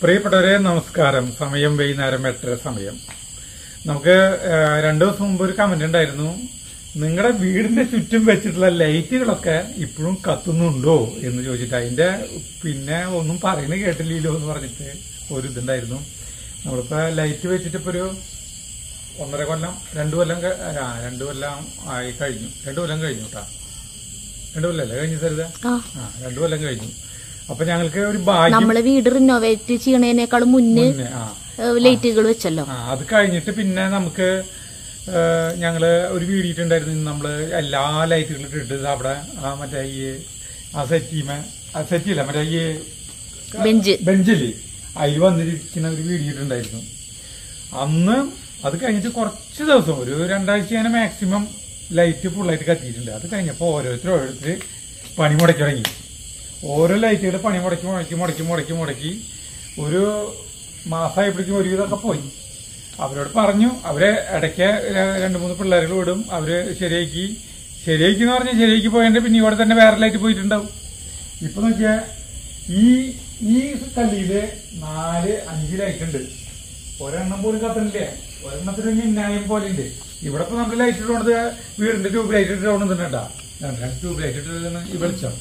പ്രിയപ്പെട്ടവരെ നമസ്കാരം. സമയം വൈകുന്നേരം 8:30 സമയം. നമുക്ക് 2 ദിവസം മുമ്പ് ഒരു കമന്റ് ഉണ്ടായിരുന്നു, നിങ്ങളുടെ വീടിന്റെ ചുറ്റും വെച്ചിട്ടുള്ള ലൈറ്റുകളൊക്കെ ഇപ്പോഴും കത്തുന്നുണ്ടോ എന്ന് ചോദിച്ചിട്ട് അതിന്റെ പിന്നെ ഒന്നും പറയുന്നത് കേട്ടില്ലല്ലോ എന്ന് പറഞ്ഞിട്ട് ഒരു ഇതുണ്ടായിരുന്നു. നമ്മളിപ്പോ ലൈറ്റ് വെച്ചിട്ട് ഇപ്പൊ ഒരു 1.5 കൊല്ലം 2 കൊല്ലം 2 കൊല്ലം ആയി കഴിഞ്ഞു. 2 കൊല്ലം കഴിഞ്ഞു കേട്ടാ, 2 കൊല്ലല്ലേ കഴിഞ്ഞു സരിത? 2 കൊല്ലം കഴിഞ്ഞു. അപ്പൊ ഞങ്ങൾക്ക് ഒരു ഭാഗ്യം, നമ്മള് വീട് റിനോവേറ്റ് ചെയ്യണേക്കാളും മുന്നേ ലൈറ്റുകൾ വെച്ചല്ലോ. അത് കഴിഞ്ഞിട്ട് പിന്നെ നമുക്ക് ഞങ്ങള് ഒരു വീഡിയോ ഇട്ടുണ്ടായിരുന്നു. നമ്മള് എല്ലാ ലൈറ്റുകളും ഇട്ടിട്ട് അവിടെ ആ മറ്റേ ഈ ആ സെറ്റിയില്ല മറ്റേ ഈ ബെഞ്ചില് അതിൽ വന്നിരിക്കുന്ന ഒരു വീഡിയോ ഇട്ടുണ്ടായിരുന്നു അന്ന്. അത് കഴിഞ്ഞിട്ട് കുറച്ച് ദിവസം, ഒരു 2 ആഴ്ച അങ്ങനെ മാക്സിമം ലൈറ്റ് ഫുള്ളായിട്ട് കത്തിയിട്ടുണ്ട്. അത് കഴിഞ്ഞപ്പോ ഓരോരുത്തർ പണി മുടക്കി തുടങ്ങി. ഓരോ ലൈറ്റുകൾ പണി മുടക്കി ഒരു മാസമായപ്പോഴേക്കും ഒരുവിധമൊക്കെ പോയി. അവരോട് പറഞ്ഞു, അവര് ഇടയ്ക്ക് 2-3 പിള്ളേരുകൾ വിടും, അവര് ശരിയാക്കി എന്ന് പറഞ്ഞാൽ ശരിയാക്കി പോയതിന്റെ പിന്നെ ഇവിടെ തന്നെ വേറെ ലൈറ്റ് പോയിട്ടുണ്ടാവും. ഇപ്പൊ നോക്കിയാൽ ഈ കല്ലിയില് 4-5 ലൈറ്റ് ഉണ്ട്. ഒരെണ്ണം പോലും കത്തണില്ലേ, ഒരെണ്ണത്തിന് ന്യായം പോലെ ഉണ്ട്. ഇവിടെ ഇപ്പൊ നമ്മള് ലൈറ്റ് ഇട്ടോണ്ട് വീടിന്റെ ട്യൂബ് ലൈറ്റ് ഇട്ടോണ്ടിട്ടാ, 2 ട്യൂബ് ലൈറ്റ് ഇട്ടിട്ടാണ് ഈ വെളിച്ചം.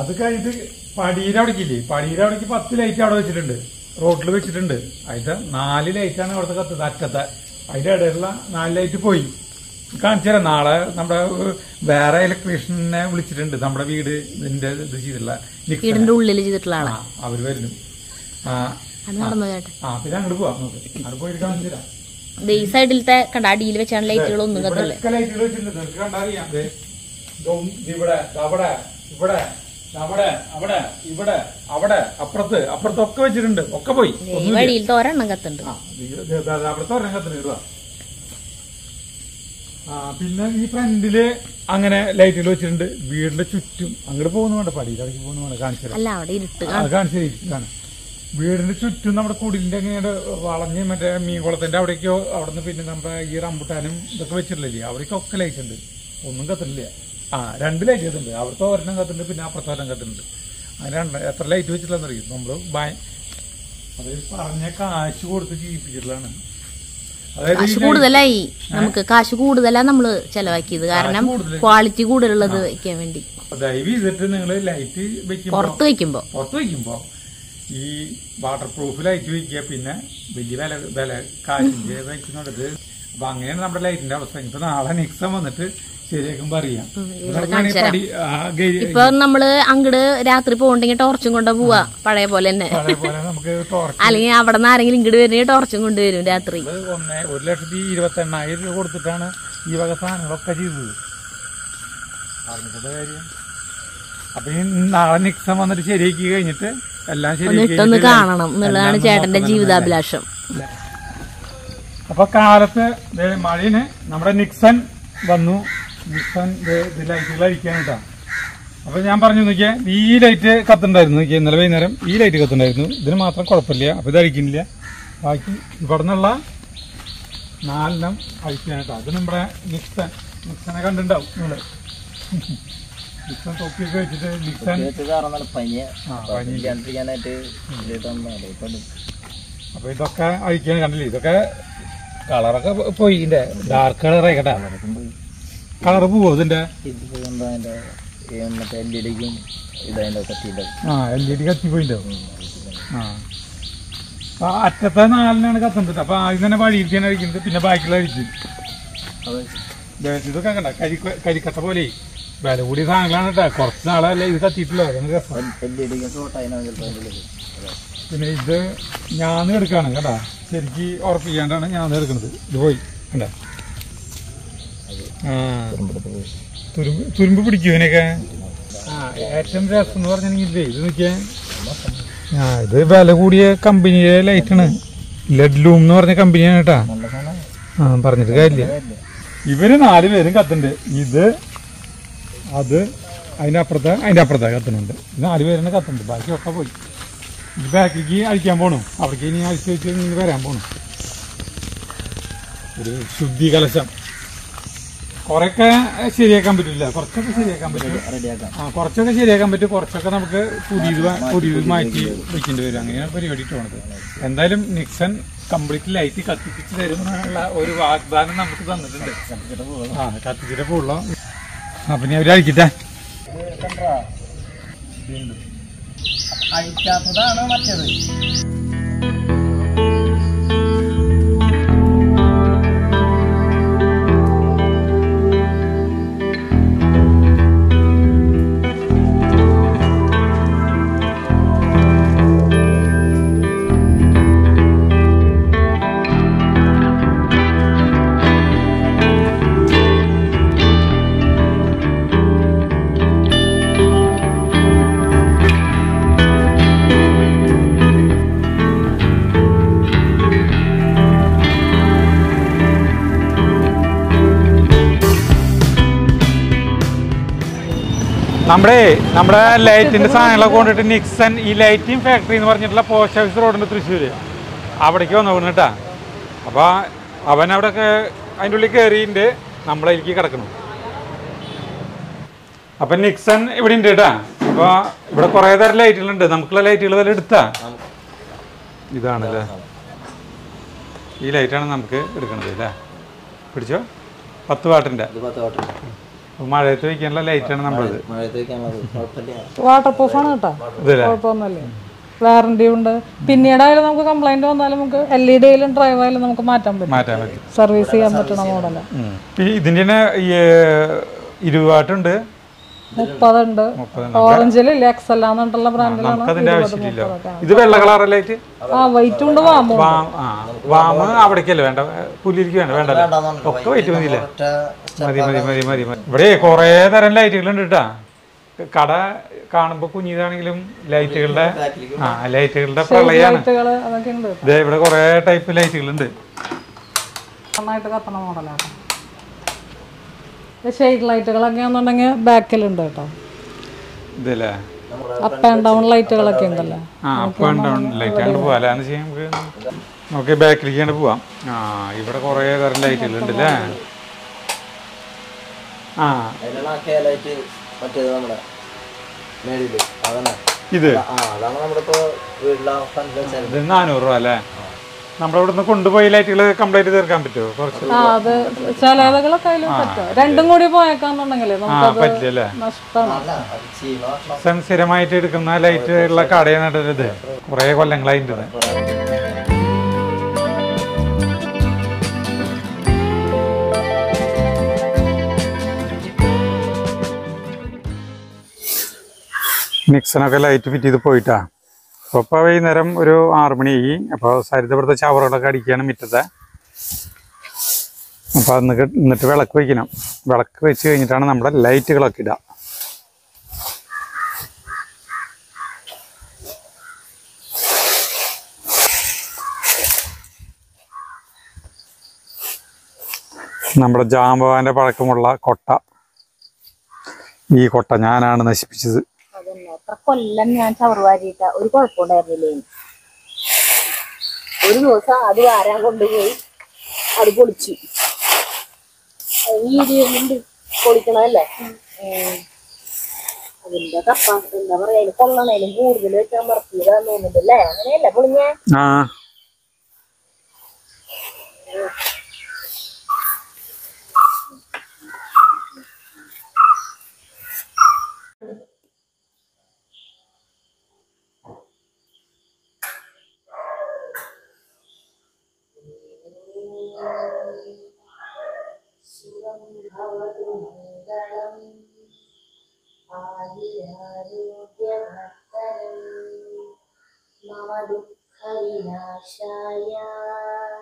അത് കഴിഞ്ഞിട്ട് പടിയിലവിടേക്കില്ലേ, പടിയിലവിടേക്ക് 10 ലൈറ്റ് അവിടെ വെച്ചിട്ടുണ്ട്, റോഡിൽ വെച്ചിട്ടുണ്ട്. അതിന്റെ 4 ലൈറ്റാണ് അവിടുത്തെ കത്തത് അറ്റത്തെ. അതിന്റെ ഇടയിലുള്ള 4 ലൈറ്റ് പോയി. കാണിച്ചു തരാം, നാളെ നമ്മുടെ വേറെ ഇലക്ട്രീഷ്യനെ വിളിച്ചിട്ടുണ്ട്, നമ്മുടെ വീട് ഇതിന്റെ ഇത് ചെയ്തിട്ടുള്ള അവര് വരുന്നു. പിന്നെ അങ്ങോട്ട് പോവാം, അങ്ങോട്ട് പോയിട്ട് കാണിച്ചു തരാം. സൈഡിലത്തെ കണ്ട അടിയിൽ വെച്ചാണ് ലൈറ്റുകൾ ഒന്നും കത്തില്ല. അപ്പുറത്തൊക്കെ വെച്ചിട്ടുണ്ട്, ഒക്കെ പോയി. വഴിയിലത്തെ ഒരെണ്ണം കത്തുണ്ട്, അവിടത്തെ ഒരെണ്ണം കത്തുണ്ട്. പിന്നെ ഈ ഫ്രണ്ടില് അങ്ങനെ ലൈറ്റുകൾ വെച്ചിട്ടുണ്ട് വീടിന്റെ ചുറ്റും. അങ്ങോട്ട് പോകുന്ന വേണ്ട, പടിയിലേക്ക് പോകുന്ന വേണ്ട, കാണിച്ചു ഇരിക്കുകയാണ്. വീടിന്റെ ചുറ്റും നമ്മുടെ കുടിലിന്റെ അങ്ങനെ വളഞ്ഞ് മറ്റേ മീൻകുളത്തിന്റെ അവിടേക്കോ അവിടെ നിന്ന് പിന്നെ നമ്മുടെ ഈ റംബുട്ടാനും ഇതൊക്കെ വെച്ചിട്ടില്ലേ, അവർക്കൊക്കെ ലൈറ്റ് ഉണ്ട്, ഒന്നും കത്തില്ല. 2 ലൈറ്റ് കത്തുണ്ട്, അവിടുത്തെ ഒരെണ്ണം കത്തുണ്ട്, പിന്നെ അപ്പുറത്തെ ഒരെണ്ണം കത്തുണ്ട്. അങ്ങനെ എത്ര ലൈറ്റ് വെച്ചിട്ടില്ലെന്ന് അറിയും നമ്മള്. അതായത് പറഞ്ഞ കാശ് കൊടുത്ത് ജീവിപ്പിച്ചിട്ടുള്ളതാണ്. കാശ് കൂടുതലായി, നമുക്ക് കാശ് കൂടുതലാണ് നമ്മള് ചെലവാക്കിയത്, കാരണം ക്വാളിറ്റി കൂടുതലുള്ളത് വെക്കാൻ വേണ്ടി. ദയവ് ചെയ്തിട്ട് നിങ്ങള് ലൈറ്റ് വെക്കുമ്പോ പുറത്ത് വെക്കുമ്പോ ഈ വാട്ടർ പ്രൂഫ് ലൈറ്റ് വയ്ക്കുക. പിന്നെ വലിയ വില കാശിന്റെ വയ്ക്കുന്നുള്ളത്. അപ്പൊ അങ്ങനെയാണ് നമ്മുടെ ലൈറ്റിന്റെ അവസ്ഥ. ഇപ്പൊ നാളെ നെക്സ്റ്റ് വന്നിട്ട് ശരിയാക്കുമ്പോ അറിയാം. ഇപ്പൊ നമ്മള് അങ്ങട് രാത്രി പോകണ്ടെങ്കിൽ ടോർച്ചും കൊണ്ടാ പോവാ, പഴയ പോലെ തന്നെ. നമുക്ക് ടോർച്ച് അല്ലെങ്കിൽ അവിടെ നിന്ന് ആരെങ്കിലും ഇങ്ങോട്ട് വരുന്ന ടോർച്ചും കൊണ്ടുവരും രാത്രി. 1,28,000 രൂപ കൊടുത്തിട്ടാണ് ഈ വക സാധനങ്ങളൊക്കെ ചെയ്തത്. അപ്പൊ ഈ നാളെ നെക്സ്റ്റ് വന്നിട്ട് ശരിയാക്കി കഴിഞ്ഞിട്ട് ഒന്ന് കാണണം എന്നുള്ളതാണ് ചേട്ടന്റെ ജീവിതാഭിലാഷം. അപ്പൊ കാലത്ത് മഴയിന് നമ്മുടെ നിക്സൺ വന്നു. നിക്സൺ ലൈറ്റുകളായിരിക്കാനായിട്ടാ. അപ്പൊ ഞാൻ പറഞ്ഞു, നോക്കിയാ ഈ ലൈറ്റ് കത്തുണ്ടായിരുന്നു, നോക്കിയാ ഇന്നലെ വൈകുന്നേരം ഈ ലൈറ്റ് കത്തുണ്ടായിരുന്നു. ഇതിന് മാത്രം കുഴപ്പമില്ല, അപ്പൊ ഇത് അഴിക്കുന്നില്ല. ബാക്കി ഇവിടെ നിന്നുള്ള 4 അഴിക്കാനായിട്ടാ. അത് നമ്മുടെ നിക്സനെ കണ്ടിട്ടുണ്ടാവും നിങ്ങള്. തൊപ്പിയൊക്കെ വെച്ചിട്ട് അപ്പൊ ഇതൊക്കെ അഴിക്കാൻ കണ്ടില്ലേ, ഇതൊക്കെ കളറൊക്കെ പോയി. ഇതിന്റെ ഡാർക്ക് കളറായി കേട്ടാ, കളർ പോവോ ഇതിന്റെ? LED കത്തി പോയിണ്ടാവും. അറ്റത്തെ 4 കത്തുന്നത്. അപ്പൊ ആദ്യം തന്നെ വഴിയിരിക്കാൻ അഴിക്കുന്നത്, പിന്നെ ബാക്കിയുള്ള അഴിക്കും. ഇതൊക്കെ കണ്ട കരിക്കട്ട പോലെ വില കൂടിയ സാധനങ്ങളാണ് കേട്ടോ. കുറച്ച് നാളല്ലേ ഇത് കത്തിയിട്ടുള്ളൂ. പിന്നെ ഇത് ഞാൻ എടുക്കാണ് കേട്ടാ, ശരിക്ക് ഉറപ്പിക്കാണ്ടാണ് ഞാൻ എടുക്കുന്നത്. ഇത് പോയി കണ്ട, തുരുമ്പ് പിടിക്കും ഇതിനൊക്കെ. ഏറ്റവും രസം എന്ന് പറഞ്ഞില്ലേ ഇത് നോക്കിയാൽ, ഇത് വില കൂടിയ കമ്പനിയുടെ ലൈറ്റാണ്. ലഡ്ലൂം എന്ന് പറഞ്ഞ കമ്പനിയാണ് കേട്ടാ. പറഞ്ഞിട്ട് കാര്യമില്ല. ഇവര് 4 പേരും കത്തുണ്ട്. ഇത് അത് അതിൻ്റെ അപ്പുറത്തെ കത്തുന്നുണ്ട്. ഇത് 4 പേരെ കത്തുന്നുണ്ട്, ബാക്കിയൊക്കെ പോയി. ഇത് ബാക്കിക്ക് അഴിക്കാൻ പോകണം, അവിടേക്ക് ഇനി അഴിച്ച് വെച്ച് വരാൻ പോകണം. ഒരു ശുദ്ധി കലശം കുറച്ചൊക്കെ ശരിയാക്കാൻ പറ്റും, കുറച്ചൊക്കെ നമുക്ക് പുതിയത് മാറ്റി വെക്കേണ്ടി വരും. അങ്ങനെയാണ് പരിപാടി പോണത്. എന്തായാലും നിക്സൺ കംപ്ലീറ്റ് ലൈറ്റ് കത്തിച്ച് തരുമെന്നുള്ള ഒരു വാഗ്ദാനം നമുക്ക് തന്നിട്ടുണ്ട്. ആ കത്തിച്ചിട്ട് പോകുള്ളൂ. അപ്പൊ ഞാൻ ഒരാഴ്ച അഴിക്കാത്തതാണ് മറ്റേത്. നമ്മുടെ ലൈറ്റിൻ്റെ സാധനങ്ങളൊക്കെ കൊണ്ടിട്ട് നിക്സൺ ഈ ലൈറ്റിംഗ് ഫാക്ടറി എന്ന് പറഞ്ഞിട്ടുള്ള പോസ്റ്റ് ഓഫീസ് റോഡുണ്ട് തൃശ്ശൂർ, അവിടേക്ക് വന്നു കേട്ടാ. അപ്പോൾ അവനവിടെ അതിൻ്റെ ഉള്ളിൽ കയറിയിട്ട് നമ്മളതിലേക്ക് കിടക്കണം. അപ്പം നിക്സൺ ഇവിടെ ഉണ്ട് കേട്ടാ. അപ്പോൾ ഇവിടെ കുറേ തരം ലൈറ്റുകളുണ്ട്. നമുക്കുള്ള ലൈറ്റുകൾ വല്ല എടുത്താ ഇതാണല്ലേ, ഈ ലൈറ്റാണ് നമുക്ക് എടുക്കണത് അല്ലേ. പിടിച്ചോ, 10 വാട്ടിൻ്റെ മഴയത്ത് വെക്കാനുള്ള ലൈറ്റാണ് നമ്മളത്. വാട്ടർ പ്രൂഫാണ് കേട്ടോ, കുഴപ്പമൊന്നുമില്ല, വാറന്റി ഉണ്ട്. പിന്നീട് ആയാലും നമുക്ക് കംപ്ലൈന്റ് വന്നാലും നമുക്ക് LED ആയാലും ഡ്രൈവ് ആയാലും നമുക്ക് മാറ്റാൻ പറ്റും, സർവീസ് ചെയ്യാൻ പറ്റണ മോഡല. ഇതിന്റെ 20 വാട്ടുണ്ട്, 30 ഉണ്ട്. ഓറഞ്ചിലില്ല, എക്സെല്ലാന്നുള്ള ബ്രാൻഡിലാണ്. ഇത് വെള്ള കളർ ലൈറ്റ്, ആ വൈറ്റ് ഉണ്ട്, വാമ വാമ അവിടേക്കല്ലേ വേണ്ട, പുല്ലിരിക്കും വേണ്ട, വേണ്ട ഒക്കെ വൈറ്റ് മതിയില്ല. മതി മതി മതി മതി മതി. ഇവിടെ കുറേ തരം ലൈറ്റുകളുണ്ട് കേട്ടാ. കട കാണുമ്പോ കുഞ്ഞിതാണെങ്കിലും ലൈറ്റുകളുടെ ലൈറ്റുകളുടെ പ്രളയാണ്. ഇവിടെ കുറേ ടൈപ്പ് ലൈറ്റുകളുണ്ട്. ഷെയ്ഡ് ലൈറ്റുകളൊക്കെ ആണെന്നുണ്ടെങ്കിൽ ബാക്കിലുണ്ട് കേട്ടോ. ഇതല്ലേ അപ്പ് ആൻഡ് ഡൗൺ ലൈറ്റുകളൊക്കെ ഉണ്ടല്ലോ. ആ അപ്പ് ആൻഡ് ഡൗൺ ലൈറ്റാണ് പോകാലാന്ന് ചെയ്യാൻ നമുക്ക് ബാക്കിലേക്കാണ് പോവാം. ആ ഇവിടെ കുറേ തരം ലൈറ്റുകളുണ്ട് അല്ലേ. ആ ഇത് 400 രൂപ അല്ലേ. നമ്മുടെ ഇവിടുന്ന് കൊണ്ടുപോയി ലൈറ്റുകൾ കംപ്ലൈന്റ് തീർക്കാൻ പറ്റുമോ? കുറച്ച് രണ്ടും കൂടി പോയേക്കാന്നുണ്ടെങ്കിലേ പറ്റില്ലേ. സ്ഥിരമായിട്ട് എടുക്കുന്ന ലൈറ്റുള്ള കടയാണിത്, കുറെ കൊല്ലങ്ങളായിട്ട്. നിക്സണൊക്കെ ലൈറ്റ് ഫിറ്റ് ചെയ്ത് പോയിട്ടാ. അപ്പോൾ ഇപ്പോൾ വൈകുന്നേരം ഒരു 6 മണിയായി. അപ്പോൾ സരിതപ്പെടുത്ത ചവറുകളൊക്കെ അടിക്കുകയാണ് മിറ്റത്തെ. അപ്പോൾ അന്ന് എന്നിട്ട് വിളക്ക് വയ്ക്കണം. വിളക്ക് വെച്ച് കഴിഞ്ഞിട്ടാണ് നമ്മുടെ ലൈറ്റുകളൊക്കെ ഇടുക. നമ്മുടെ ജാമ്പവാൻ്റെ പഴക്കമുള്ള കൊട്ട, ഈ കൊട്ട ഞാനാണ് നശിപ്പിച്ചത്. എത്ര കൊല്ലം ഞാൻ ചവർവാരിയിട്ട ഒരു കുഴപ്പമുണ്ടായിരുന്നില്ലേ. ഒരു ദിവസം അത് വാരാൻ കൊണ്ടുപോയി അത് പൊളിച്ചു. പൊളിക്കണല്ലേ അതിന്റെ കപ്പ എന്താ പറയാ, കൊള്ളണേലും കൂടുതൽ വെച്ചാൽ മറക്കിയതാന്ന് തോന്നുന്നുണ്ടല്ലേ. അങ്ങനെയല്ല പൊളിഞ്ഞ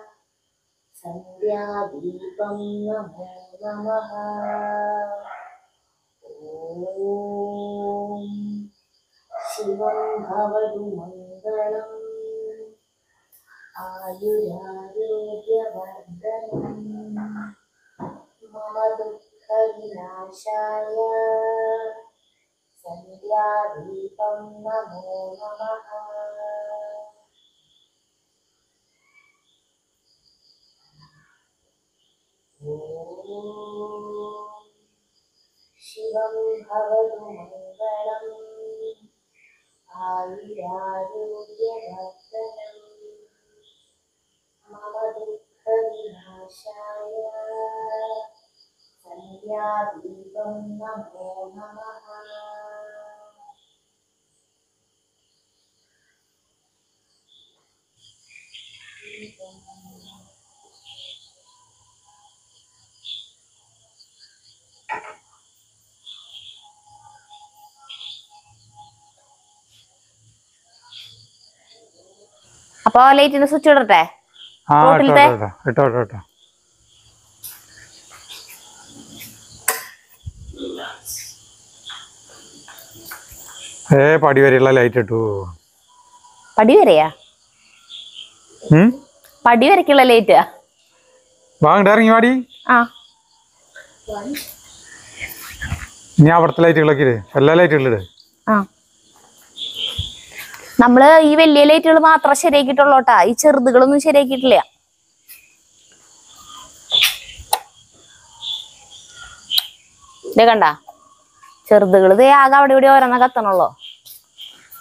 സന്ധ്യാദീപം നമോ നമഃ. ഓം ശിവം ഭവതു മംഗളം ആയുരാരോഗ്യവർദ്ധനം മമ ദുഃഖവിനാശായ സന്ധ്യാദീപം നമോ നമഃ. Ganeshaaya Sandhyadipam Namo Namaha. Apa oleh itu suci udah? Total teh? Itu. Padiwari lah itu. Padiwari ya? Padiwari kira light ya? Bang dari mana? Ni apa terlihat itu lagi deh? Light itu deh. Nampaknya ini lelaki itu mah terasa regi itu lota, icir duduk itu regi itu ya. Dekan dah, icir duduk itu ya agak udah orang agak tanol lo.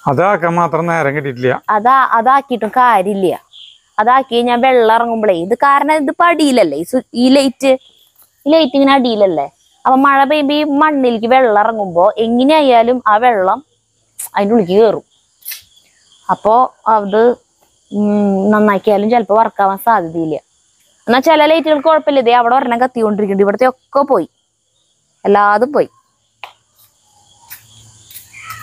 Ada kematannya orang itu ya. Ada kita kaya dia. Ada kayaknya belarang umbelai. Itu karena itu padi lelai, so ilai itu mana di lelai. Apa mana baby mandil kita belarang umbo, enginya ya lum awal lom, ainul giru. Apo abdu nanaiki alun jal pewar kawan saat diilya. Na chala lei til kor pele dea wador naga tiun drinkin di bertiok kopoi. Ela adu poi.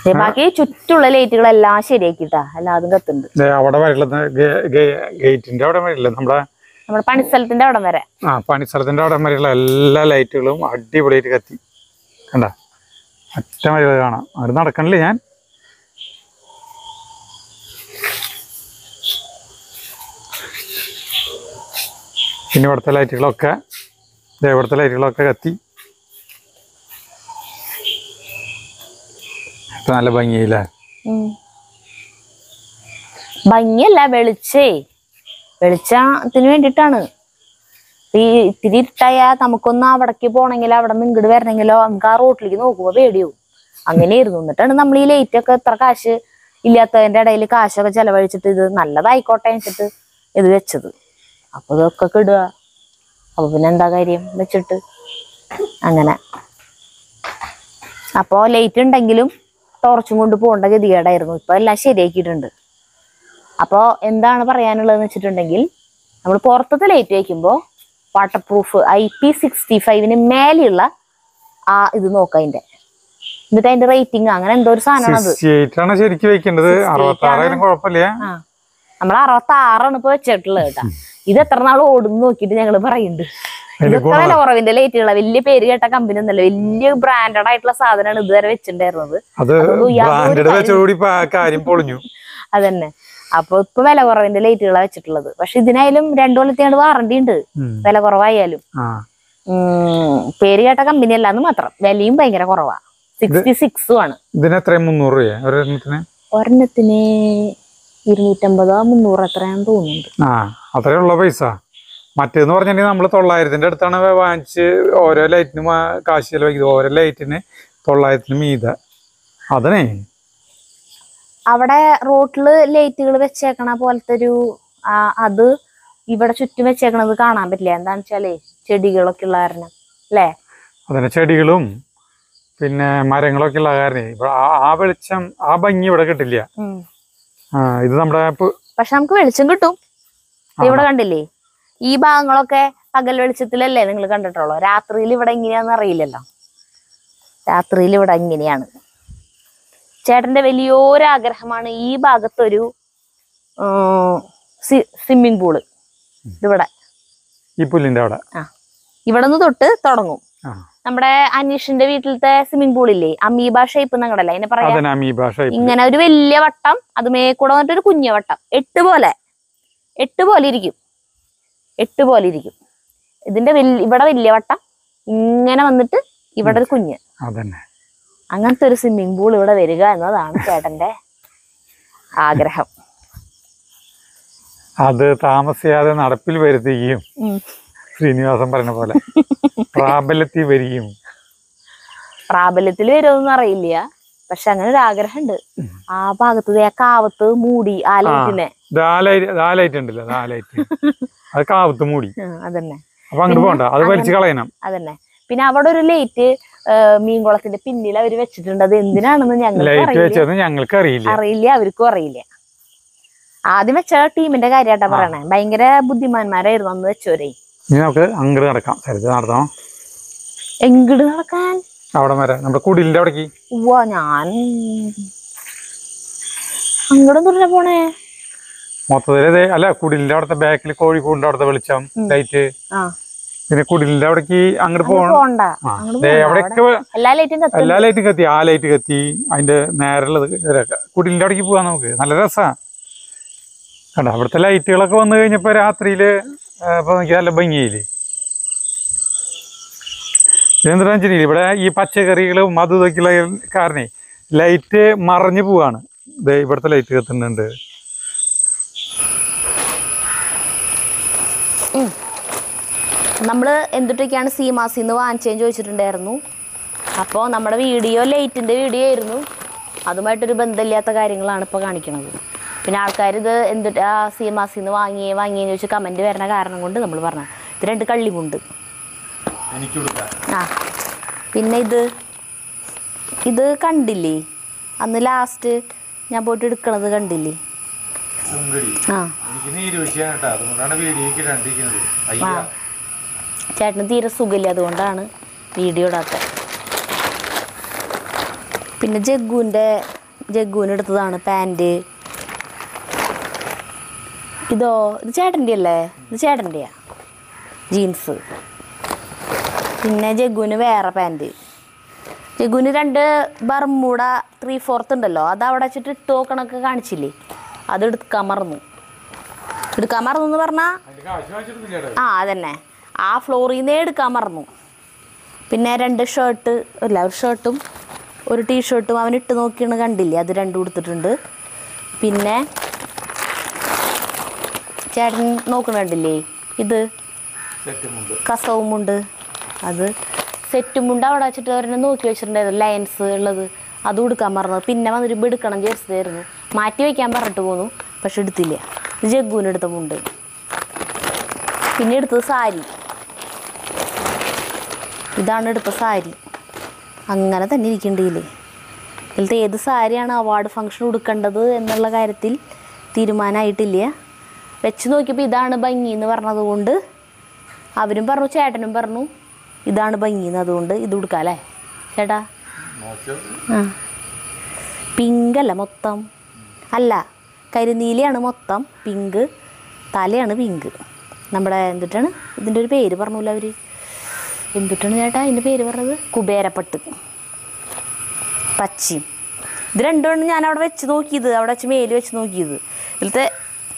Dea baki cucu lele itil la lansi dea kita. Ela adu ga tundu. Dea wador ilat ge itin dea wador ilat hamra. Hamra panis sal tin dea wador mere. Ah panis sal tin dea wador mere la lei itil lom adi boleh ikat ti. Kanda. Atta mere la gana. Adu nara kanle yan. Ini bertela itu logka, dia bertela itu logka kati. Itu nala bangilah. Bangilah berlicce, berlicca, tinuin di tanah. Di tidur taya, tamu kena apa kebon anggilah, apa minggu ber anggilah, angka road lagi no gua beriu. Anggilah itu, nanti nama lila itu ke terkasih, ilat ada ilikah asyik aja lebar itu, nala baik kotain itu aja. Apa tuh kekerja, apa benanda kiri, macet, anggana. Apa oleh itu ntanggilum, torch mundu pon ntage dia ada irmu, paling lasih deh kiran. Apa endah apa yang lalu macet ntanggil, nampol porto tuh leh itu ekimbo, waterproof IP65 ini melilla, itu no kain deh. Ini kain deh rating anggana, dosa anggana tuh. Siapa nasi dikira ikan deh, arwatara ini korupel ya. Amala arwatara nopo macet lah itu. Ida terlalu odunno kita yang lebar ini. Ida kalau orang ini lagi terlalu beli pergi takkan bina terlalu beli brand ada itu sahaja itu dari cender itu. Aduh brand dari ceri pakai impolju. Adanya. Apa pemain orang ini lagi terlalu citer itu. Pasti di naik lem $2 $3 orang diindu. Pemain orang way lem. Pergi takkan bina lalu matra. Value banyak orang orang. 66 tuan. Dina 300 ya orang itu. Orang itu. Ini tambah $300. Nah, atasnya ulah biasa. Mati itu orangnya ini, kita tolak itu. Dari tanah bawah, orang lain itu mah kasih lagi orang lain itu nih tolak itu nih ida. Ada nih. Awalnya road lain itu kita cek karena pola itu ada. Ibarat cuti kita cek karena bukan apa itu lihat. Dan cale cedi kalau kita lihat, le. Ada nih cedi kalau, pinnya marang kalau kita lihat. Ibarat apa itu cem, apa ini ibarat kita lihat. Itu namanya apa? Pasang kue leceng gitu. Ini berapa kali? Ini bang orang kayak agak leceng itu lelai, orang kan terlalu. Ratri ini berapa ini anak rela lah. Ratri ini berapa ini anak. Chatnya beli orang agar kemana ini bagat teriu swimming pool. Itu berapa? Ini poolin berapa? Ini berapa itu tuh terangum. Nampaknya anishin dewi itu teh swimming pool ini, ami bahasa itu nanggal lah. Ini paraya. Ada nami bahasa itu. Ingin ada beli lewat tam, aduh me kurang itu punya lewat tam. Itu boleh. Ini dia beli lewat tam. Ingin apa itu? Ini berada punya. Ada nih. Angan tuh swimming pool berada beriga, no dah aneh catatan deh. Agrah. Ada tamasya ada narapil berdiri. Srinivasan pernah boleh. Prabeliti beriim. Prabeliti leher orang India, pasangan ada ager hendu. Apa gitu ya kawat mudi alai itu ne. Dah alai itu ne, dah alai itu. Alai kawat mudi. Adanya. അതന്നെ. പിന്നെ അവിടെ ഒരു light മീൻകുളത്തിന്റെ പിന്നിൽ അവര് വെച്ചിട്ടുണ്ട്. അത് എന്തിനാണെന്ന് ഞങ്ങൾക്ക് അറിയില്ല, അവർക്കും അറിയില്ല. ആദ്യം വെച്ച ടീമിന്റെ കാര്യമായിട്ടാ പറയണേ, ഭയങ്കര ബുദ്ധിമാന്മാരായിരുന്നു അന്ന് വെച്ചോരേ. നമുക്ക് അങ്ങോട്ട് നടക്കാം, നടത്തണം. എങ്ങോട്ട് നടക്കാൻ? അവിടെ വരെ നമ്മുടെ കുടിലിന്റെ അവിടേക്ക്. ഞാൻ അങ്ങോട്ട് പോണേ മൊത്തത്തില് അല്ല, കുടിലിന്റെ അവിടുത്തെ ബാക്കിൽ കോഴിക്കൂടിന്റെ അവിടുത്തെ വെളിച്ചം ലൈറ്റ്. പിന്നെ കുടിലിന്റെ അവിടേക്ക് അങ്ങോട്ട് പോകണ്ട, അവിടെയൊക്കെ എല്ലാ ലൈറ്റും കത്തി. ആ ലൈറ്റ് കത്തി അതിന്റെ നേരെയുള്ളത് കുടിലിന്റെ അവിടേക്ക് പോവാൻ. നമുക്ക് നല്ല രസമാണ് കണ്ടോ. അവിടുത്തെ ലൈറ്റുകളൊക്കെ വന്നു കഴിഞ്ഞപ്പോ രാത്രിയില് എനിക്ക് നല്ല ഭംഗിയില്ലേ. എന്താണെന്ന് വെച്ചിട്ടുണ്ടെങ്കിൽ ഇവിടെ ഈ പച്ചക്കറികളും അത് ഇതൊക്കെയുള്ള കാരണേ ലൈറ്റ് മറഞ്ഞു പോവാണ്. ഇത് ഇവിടുത്തെ ലൈറ്റ് കത്തുന്നുണ്ട്. നമ്മള് എന്തൊക്കെയാണ് സീമാസിന്ന് വാങ്ങിച്ചതെന്ന് ചോദിച്ചിട്ടുണ്ടായിരുന്നു. അപ്പോൾ നമ്മുടെ വീഡിയോ ലൈറ്റിൻ്റെ വീഡിയോ ആയിരുന്നു. അതുമായിട്ടൊരു ബന്ധമില്ലാത്ത കാര്യങ്ങളാണ് ഇപ്പോൾ കാണിക്കുന്നത്. പിന്നെ ആൾക്കാർ ഇത് എന്തിട്ട് ആ സീമാസിന്ന് വാങ്ങിയെന്ന് ചോദിച്ച് കമൻറ്റ് വരുന്ന കാരണം കൊണ്ട് നമ്മൾ പറഞ്ഞു ഇത് രണ്ട് കള്ളിമുണ്ട്. ആ പിന്നെ ഇത് ഇത് കണ്ടില്ലേ അന്ന് ലാസ്റ്റ് ഞാൻ പോയിട്ട് എടുക്കണത് കണ്ടില്ലേ? ചേട്ടന് തീരെ സുഖമില്ല, അതുകൊണ്ടാണ് വീഡിയോ ഇടാത്തത്. പിന്നെ ജഗ്ഗുവിനെടുത്തതാണ് പാൻറ്. ഇതോ ഇത് ചേട്ടൻ്റെ അല്ലേ? ഇത് ചേട്ടൻ്റെയാ ജീൻസ്. പിന്നെ ജഗ്ഗുവിന് വേറെ പാൻറ്. ജഗ്ഗുവിന് രണ്ട് ബർമൂട 3/4 ഉണ്ടല്ലോ, അത് അവിടെ വെച്ചിട്ട് ഇട്ട് നോക്കണൊക്കെ കാണിച്ചില്ലേ? അത് എടുക്കാൻ മറന്നു എന്ന് പറഞ്ഞാൽ ആ അതന്നെ, ആ ഫ്ലോറിൽ നിന്നേ എടുക്കാൻ മറന്നു. പിന്നെ രണ്ട് ഷർട്ട്, ഒരു ഷർട്ടും ഒരു ടീഷർട്ടും അവൻ ഇട്ട് നോക്കിയാണ് കണ്ടില്ലേ? അത് രണ്ടും എടുത്തിട്ടുണ്ട്. പിന്നെ ചേട്ടൻ നോക്കണുണ്ടില്ലേ? ഇത് കസവുമുണ്ട്. അത് സെറ്റുമുണ്ട് അവിടെ വെച്ചിട്ട് അവരെന്നെ നോക്കി വെച്ചിട്ടുണ്ടായിരുന്നു. ലയൻസ് ഉള്ളത് അതും എടുക്കാൻ മറന്നു. പിന്നെ വന്നിരുമ്പോൾ എടുക്കണം ചേർച്ചതായിരുന്നു, മാറ്റി വയ്ക്കാൻ പറഞ്ഞിട്ട് പോന്നു, പക്ഷെ എടുത്തില്ല. ജഗ്ഗുവിനെടുത്ത മുണ്ട്. പിന്നെ എടുത്തത് സാരി. ഇതാണ് എടുത്ത സാരി. അങ്ങനെ തന്നെ ഇരിക്കണ്ടില്ലേ? ഇതിലത്തെ ഏത് സാരിയാണ് അവാർഡ് ഫംഗ്ഷൻ കൊടുക്കേണ്ടത് എന്നുള്ള കാര്യത്തിൽ തീരുമാനമായിട്ടില്ല. വെച്ച് നോക്കിയപ്പോൾ ഇതാണ് ഭംഗി എന്ന് പറഞ്ഞത് കൊണ്ട് അവരും പറഞ്ഞു, ചേട്ടനും പറഞ്ഞു ഇതാണ് ഭംഗി എന്ന്. അതുകൊണ്ട് ഇത് കൊടുക്കാം അല്ലേ ചേട്ടാ? ആ പിങ്കല്ല മൊത്തം, അല്ല കരിനീലയാണ് മൊത്തം, പിങ്ക് തലയാണ് പിങ്ക്. നമ്മുടെ എന്തിട്ടാണ് ഇതിൻ്റെ ഒരു പേര് പറഞ്ഞില്ല അവർ? എന്തിട്ടാണ് ചേട്ടാ ഇതിൻ്റെ പേര് പറഞ്ഞത്? കുബേരപ്പട്ട് പച്ചയും. ഇത് രണ്ടുമാണ് ഞാൻ അവിടെ വെച്ച് നോക്കിയത്, അവിടെ വെച്ച് മേല് വെച്ച് നോക്കിയത്. ഇതിലത്തെ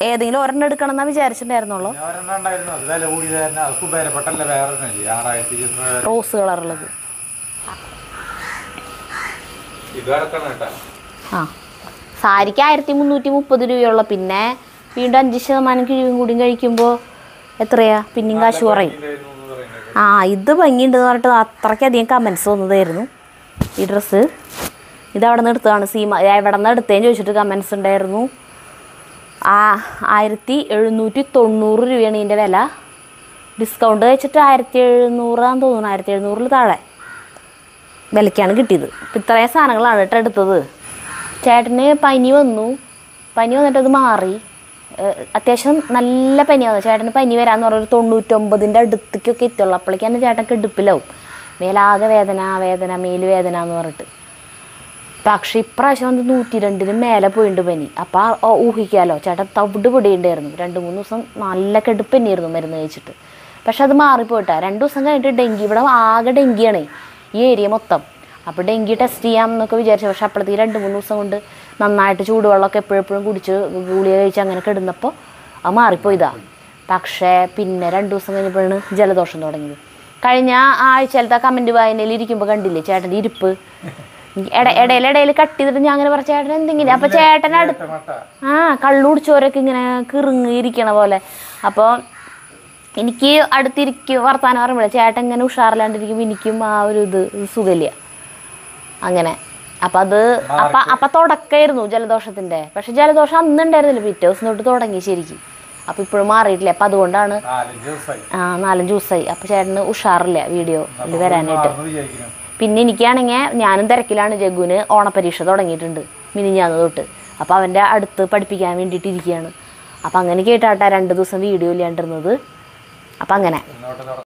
ഏതെങ്കിലും ഒരെണ്ണം എടുക്കണം എന്നാ വിചാരിച്ചിട്ടുണ്ടായിരുന്നുള്ളൂ. റോസ് കളറുള്ളത്. ആ സാരിക്ക് 1330 രൂപയുള്ള. പിന്നെ വീണ്ടും 5% കിഴിവും കൂടി കഴിക്കുമ്പോൾ എത്രയാ? പിന്നെയും കാശ് കുറയും. ആ ഇത് ഭംഗിയുണ്ടെന്ന് പറഞ്ഞിട്ട് അത്രയ്ക്കധികം കമൻസ് വന്നതായിരുന്നു ഈ ഡ്രസ്സ്. ഇത് അവിടെ നിന്ന് എടുത്തതാണ്. സീമ എവിടെ നിന്ന് എടുത്തതെന്ന് ചോദിച്ചിട്ട് കമൻസ് ഉണ്ടായിരുന്നു. ആ 1790 രൂപയാണ് ഇതിൻ്റെ വില. ഡിസ്കൗണ്ട് കഴിച്ചിട്ട് 1700 തോന്നുന്നു, 1700-ൽ താഴെ വിലയ്ക്കാണ് കിട്ടിയത്. ഇപ്പം ഇത്രയും സാധനങ്ങളാണ് കേട്ടോ എടുത്തത്. ചേട്ടന് പനി വന്നിട്ട് അത് മാറി. അത്യാവശ്യം നല്ല പനി വന്നു ചേട്ടന്. പനി വരാമെന്ന് പറഞ്ഞൊരു 99-ൻ്റെ അടുത്തേക്കൊക്കെ എത്തുള്ളൂ. അപ്പോഴേക്കാണ് ചേട്ടനൊക്കെ ഇടുപ്പിലാവും. മേലാകെ വേദന മേല് വേദന എന്ന് പറഞ്ഞിട്ട്. പക്ഷേ ഇപ്രാവശ്യം വന്ന് 102-ന് മേലെ പോയിട്ടുണ്ട് പനി. അപ്പം ഊഹിക്കാമല്ലോ, ചേട്ടൻ തവിട് പൊടിയുണ്ടായിരുന്നു. 2-3 ദിവസം നല്ല കെടുപ്പ് തന്നെയായിരുന്നു മരുന്ന് കഴിച്ചിട്ട്. പക്ഷെ അത് മാറിപ്പോയിട്ടാ. 2 ദിവസം കഴിഞ്ഞിട്ട് ഡെങ്കി. ഇവിടെ ആകെ ഡെങ്കിയാണേ ഈ ഏരിയ മൊത്തം. അപ്പോൾ ഡെങ്കി ടെസ്റ്റ് ചെയ്യാമെന്നൊക്കെ വിചാരിച്ചു. പക്ഷെ അപ്പോഴത്തേക്ക് 2-3 ദിവസം കൊണ്ട് നന്നായിട്ട് ചൂടുവെള്ളമൊക്കെ എപ്പോഴും കുടിച്ച് ഗുളിക കഴിച്ച് അങ്ങനെ കിടന്നപ്പോൾ അത് മാറിപ്പോയതാ. പക്ഷേ പിന്നെ 2 ദിവസം കഴിഞ്ഞപ്പോഴാണ് ജലദോഷം തുടങ്ങിയത്. കഴിഞ്ഞ ആഴ്ചയിലത്തെ കമൻറ്റ് വായനയിൽ ഇരിക്കുമ്പോൾ കണ്ടില്ലേ ചേട്ടൻ്റെ ഇരിപ്പ്? ഇടയിൽ കട്ട് ചെയ്തിട്ട് ഞാൻ അങ്ങനെ പറഞ്ഞ ചേട്ടൻ എന്തെങ്കിലും. അപ്പോൾ ചേട്ടനടുത്ത് കള്ളുടിച്ചോരൊക്കെ ഇങ്ങനെ കിറുങ്ങിയിരിക്കണ പോലെ. അപ്പോൾ എനിക്ക് അടുത്തിരിക്കും വർത്താനം പറയുമ്പോൾ ചേട്ടൻ ഇങ്ങനെ ഉഷാറില്ലാണ്ടിരിക്കുമ്പോൾ എനിക്കും ആ ഒരു ഇത് സുഖമില്ല അങ്ങനെ. അപ്പം തുടക്കമായിരുന്നു ജലദോഷത്തിൻ്റെ. പക്ഷെ ജലദോഷം അന്നുണ്ടായിരുന്നില്ല, പിറ്റേ ദിവസം തൊട്ട് തുടങ്ങി ശരിക്കും. Api permari itu lepas dua orang. Nalenju say. Apa cerita usar le video lebaran itu. Pinnya nikiannya, ni anan terkilan aja gune orang perishat orang itu. Mininya itu. Apa benda adat perpikiran ini ditikian. Apa angan kita ada 2 video lihat itu. Apa angan?